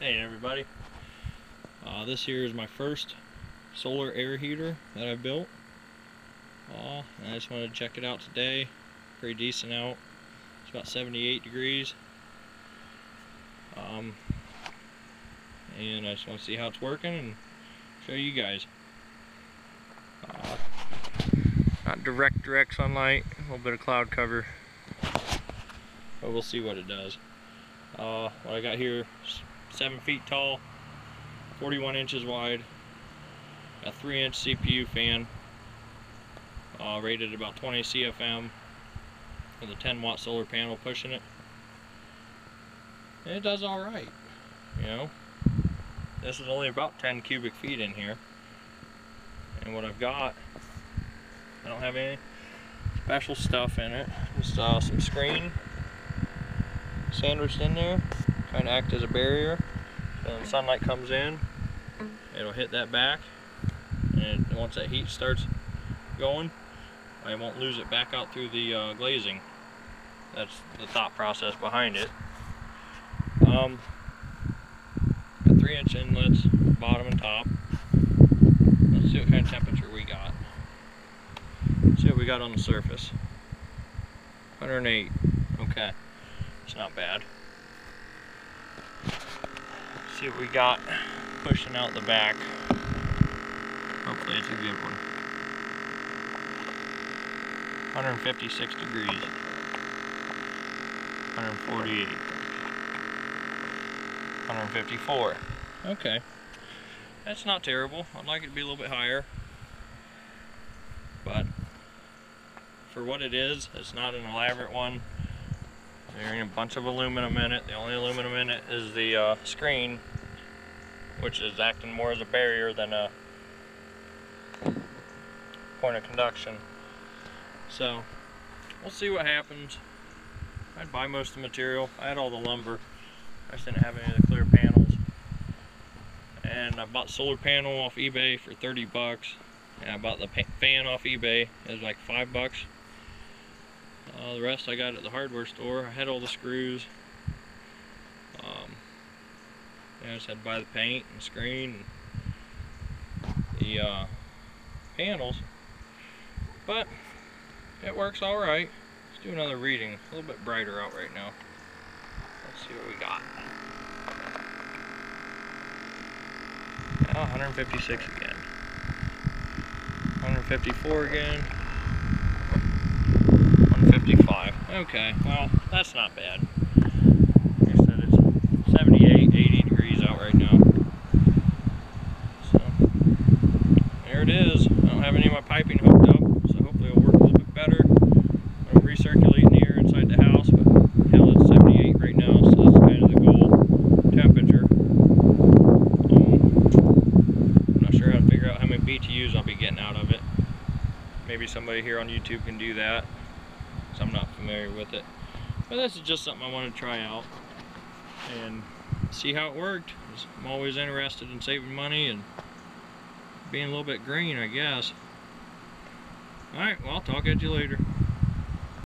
Hey everybody, this here is my first solar air heater that I built. And I just wanted to check it out today. Pretty decent out. It's about 78 degrees. And I just want to see how it's working and show you guys. Not direct sunlight, a little bit of cloud cover, but we'll see what it does. What I got here is 7 feet tall, 41 inches wide, a 3-inch CPU fan, rated about 20 CFM with a 10-watt solar panel pushing it. And it does alright, you know. This is only about 10 cubic feet in here. And what I've got, I don't have any special stuff in it. Just some screen sandwiched in there, trying to act as a barrier. So when sunlight comes in, it'll hit that back, and once that heat starts going, I won't lose it back out through the glazing. That's the thought process behind it. Got 3-inch inlets, bottom and top. Let's see what kind of temperature we got. Let's see what we got on the surface. 108. Okay, it's not bad. Let's see what we got pushing out the back. Hopefully it's a good one. 156 degrees. 148. 154. Okay. That's not terrible. I'd like it to be a little bit higher. But for what it is, it's not an elaborate one. There ain't a bunch of aluminum in it. The only aluminum in it is the screen, which is acting more as a barrier than a point of conduction. So we'll see what happens. I'd buy most of the material. I had all the lumber. I just didn't have any of the clear panels. And I bought solar panel off eBay for 30 bucks. And I bought the fan off eBay. It was like 5 bucks. The rest I got at the hardware store. I had all the screws. I just had to buy the paint and screen and the panels. But it works alright. Let's do another reading. It's a little bit brighter out right now. Let's see what we got. 156 again. 154 again. 155. Okay, well, that's not bad. Like I said, it's 78, 80 degrees out right now. So, there it is. I don't have any of my piping hooked up, so hopefully it'll work a little bit better. I'm recirculating the air inside the house, but hell, it's 78 right now, so that's kind of the goal temperature. I'm not sure how to figure out how many BTUs I'll be getting out of it. Maybe somebody here on YouTube can do that. I'm not familiar with it, but this is just something I want to try out and see how it worked. I'm always interested in saving money and being a little bit green, I guess. Alright, well, I'll talk at you later.